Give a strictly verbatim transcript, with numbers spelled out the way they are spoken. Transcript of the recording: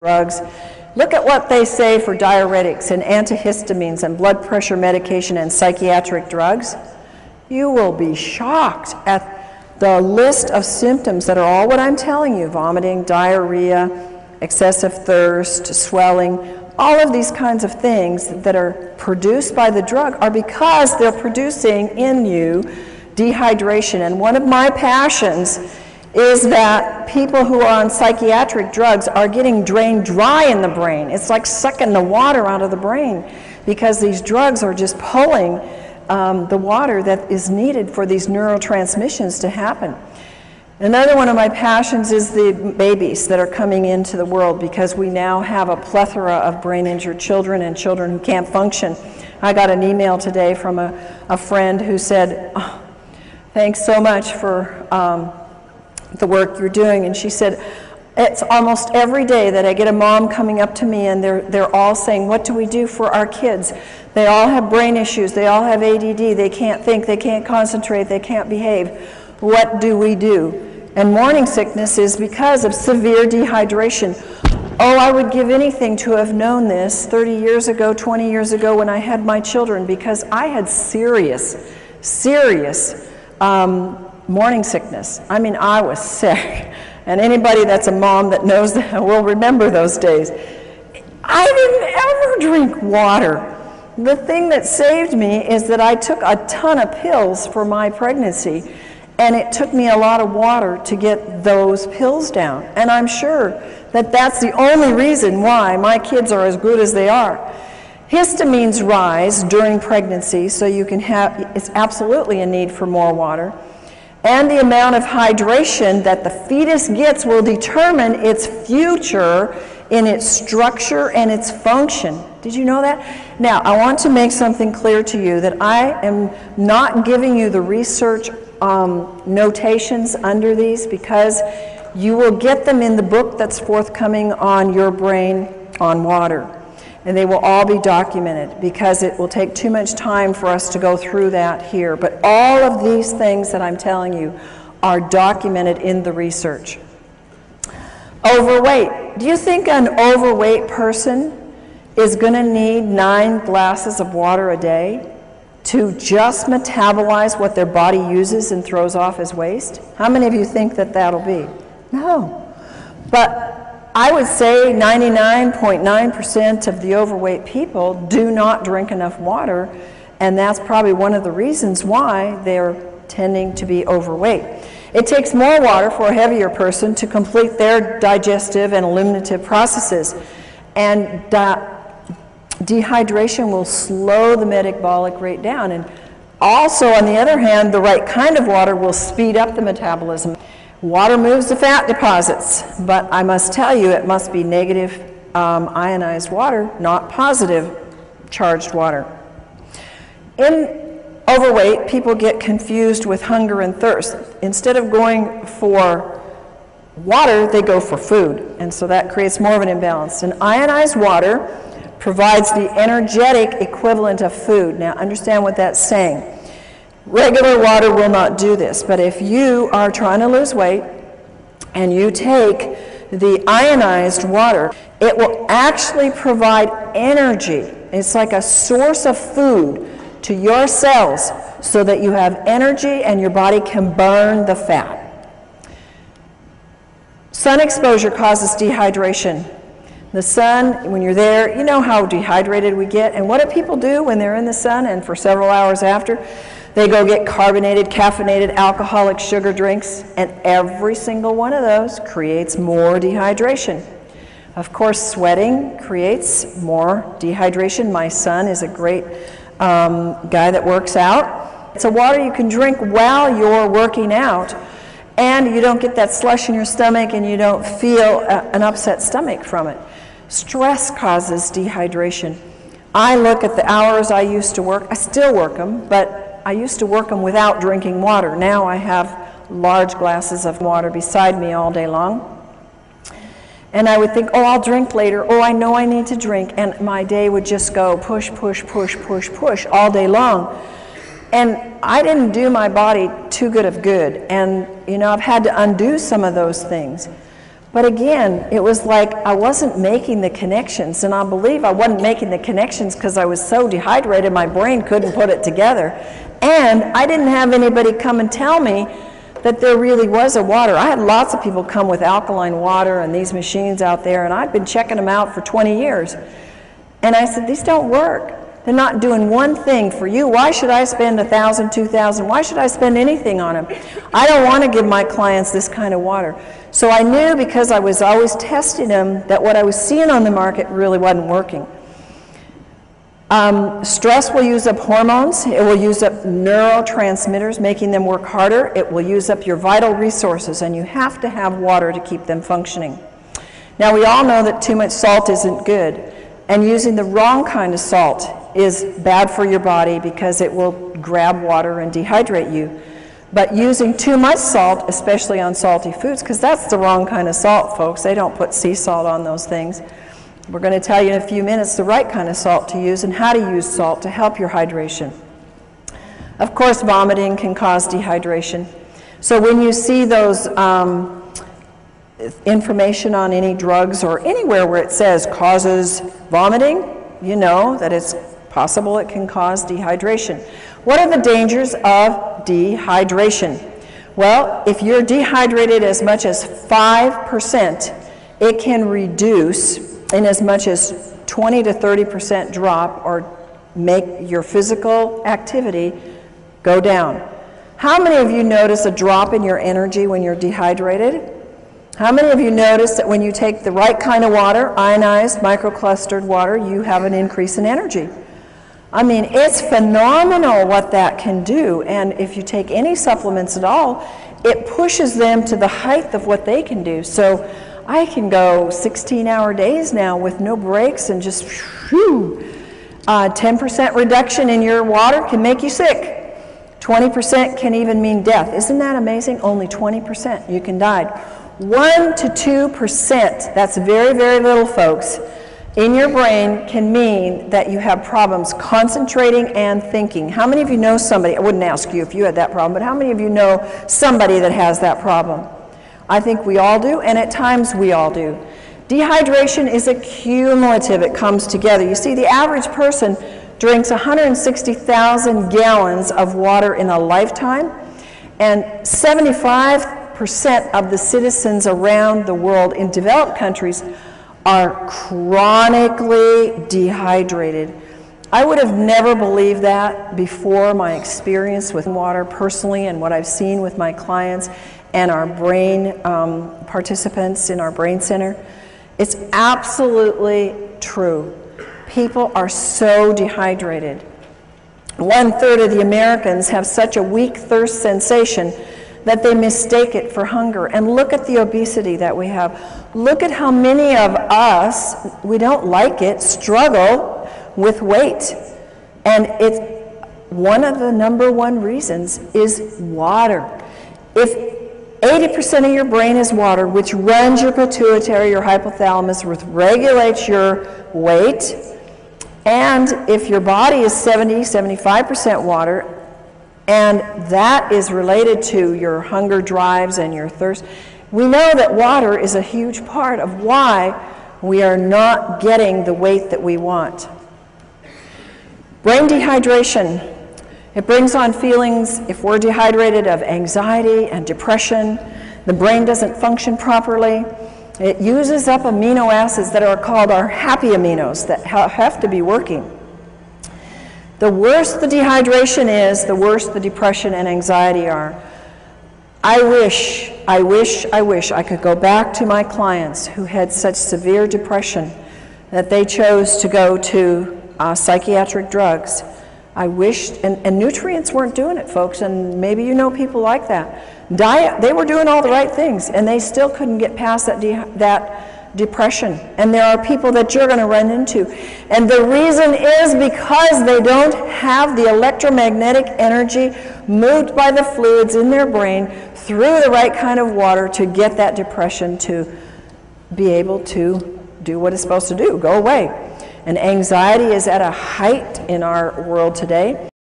drugs. Look at what they say for diuretics and antihistamines and blood pressure medication and psychiatric drugs. You will be shocked at the list of symptoms that are all what I'm telling you: vomiting, diarrhea, excessive thirst, swelling. All of these kinds of things that are produced by the drug are because they're producing in you dehydration. And one of my passions is that people who are on psychiatric drugs are getting drained dry in the brain. It's like sucking the water out of the brain because these drugs are just pulling um, the water that is needed for these neurotransmissions to happen. Another one of my passions is the babies that are coming into the world, because we now have a plethora of brain-injured children and children who can't function. I got an email today from a, a friend who said, oh, thanks so much for um, the work you're doing. And she said, it's almost every day that I get a mom coming up to me and they're, they're all saying, what do we do for our kids? They all have brain issues. They all have A D D. They can't think. They can't concentrate. They can't behave. What do we do? And morning sickness is because of severe dehydration. Oh, I would give anything to have known this thirty years ago, twenty years ago when I had my children, because I had serious, serious um, morning sickness. I mean, I was sick. And anybody that's a mom that knows that will remember those days. I didn't ever drink water. The thing that saved me is that I took a ton of pills for my pregnancy, and it took me a lot of water to get those pills down. And I'm sure that that's the only reason why my kids are as good as they are. Histamines rise during pregnancy, so you can have, it's absolutely a need for more water. And the amount of hydration that the fetus gets will determine its future in its structure and its function. Did you know that? Now, I want to make something clear to you, that I am not giving you the research um, notations under these, because you will get them in the book that's forthcoming on Your Brain on Water. And they will all be documented, because it will take too much time for us to go through that here. But all of these things that I'm telling you are documented in the research. Overweight. Do you think an overweight person is going to need nine glasses of water a day to just metabolize what their body uses and throws off as waste? How many of you think that that'll be? No. But I would say ninety-nine point nine percent of the overweight people do not drink enough water, and that's probably one of the reasons why they're tending to be overweight. It takes more water for a heavier person to complete their digestive and eliminative processes, and dehydration will slow the metabolic rate down. And also, on the other hand, the right kind of water will speed up the metabolism. Water moves the fat deposits, but I must tell you, it must be negative um, ionized water, not positive charged water. In overweight, people get confused with hunger and thirst. Instead of going for water, they go for food, and so that creates more of an imbalance. And ionized water provides the energetic equivalent of food. Now, understand what that's saying. Regular water will not do this, but if you are trying to lose weight and you take the ionized water, it will actually provide energy. It's like a source of food to your cells so that you have energy and your body can burn the fat. Sun exposure causes dehydration. The sun, when you're there, you know how dehydrated we get. And what do people do when they're in the sun and for several hours after? They go get carbonated, caffeinated, alcoholic sugar drinks, and every single one of those creates more dehydration. Of course, sweating creates more dehydration. My son is a great um, guy that works out. It's a water you can drink while you're working out, and you don't get that slush in your stomach, and you don't feel a, an upset stomach from it. Stress causes dehydration. I look at the hours I used to work. I still work them, but I used to work them without drinking water. Now I have large glasses of water beside me all day long. And I would think, oh, I'll drink later. Oh, I know I need to drink. And my day would just go push, push, push, push, push all day long. And I didn't do my body too good of good. And, you know, I've had to undo some of those things. But again, it was like I wasn't making the connections, and I believe I wasn't making the connections because I was so dehydrated my brain couldn't put it together. And I didn't have anybody come and tell me that there really was a water. I had lots of people come with alkaline water and these machines out there, and I'd been checking them out for twenty years. And I said, these don't work. They're not doing one thing for you. Why should I spend a thousand dollars, two thousand dollars? Why should I spend anything on them? I don't want to give my clients this kind of water. So I knew, because I was always testing them, that what I was seeing on the market really wasn't working. Um, stress will use up hormones. It will use up neurotransmitters, making them work harder. It will use up your vital resources, and you have to have water to keep them functioning. Now, we all know that too much salt isn't good, and using the wrong kind of salt is bad for your body because it will grab water and dehydrate you. But using too much salt, especially on salty foods, because that's the wrong kind of salt, folks. They don't put sea salt on those things. We're going to tell you in a few minutes the right kind of salt to use and how to use salt to help your hydration. Of course, vomiting can cause dehydration. So when you see those um, information on any drugs or anywhere where it says causes vomiting, you know that it's possible it can cause dehydration. What are the dangers of dehydration? Well, if you're dehydrated as much as five percent, it can reduce in as much as twenty to thirty percent drop or make your physical activity go down. How many of you notice a drop in your energy when you're dehydrated? How many of you notice that when you take the right kind of water, ionized, microclustered water, you have an increase in energy? I mean, it's phenomenal what that can do, and if you take any supplements at all, it pushes them to the height of what they can do. So I can go sixteen hour days now with no breaks and just whew. Uh, ten percent reduction in your water can make you sick. twenty percent can even mean death. Isn't that amazing? Only twenty percent you can die. one to two percent, that's very, very little, folks, in your brain can mean that you have problems concentrating and thinking. How many of you know somebody, I wouldn't ask you if you had that problem, but how many of you know somebody that has that problem? I think we all do, and at times we all do. Dehydration is a cumulative, it comes together. You see, the average person drinks one hundred sixty thousand gallons of water in a lifetime, and seventy-five percent of the citizens around the world in developed countries are chronically dehydrated. I would have never believed that before my experience with water personally and what I've seen with my clients and our brain um, participants in our brain center. It's absolutely true. People are so dehydrated. One third of the Americans have such a weak thirst sensation that they mistake it for hunger. And look at the obesity that we have. Look at how many of us, we don't like it, struggle with weight. And it's one of the number one reasons is water. If eighty percent of your brain is water, which runs your pituitary, your hypothalamus, which regulates your weight, and if your body is seventy, seventy-five percent water, and that is related to your hunger drives and your thirst. We know that water is a huge part of why we are not getting the weight that we want. Brain dehydration. It brings on feelings, if we're dehydrated, of anxiety and depression. The brain doesn't function properly. It uses up amino acids that are called our happy aminos that have to be working. The worse the dehydration is, the worse the depression and anxiety are. I wish, I wish, I wish I could go back to my clients who had such severe depression that they chose to go to uh, psychiatric drugs. I wished, and, and nutrients weren't doing it, folks, and maybe you know people like that. Diet, they were doing all the right things, and they still couldn't get past that that. depression, and there are people that you're going to run into, and the reason is because they don't have the electromagnetic energy moved by the fluids in their brain through the right kind of water to get that depression to be able to do what it's supposed to do, go away. And anxiety is at a height in our world today.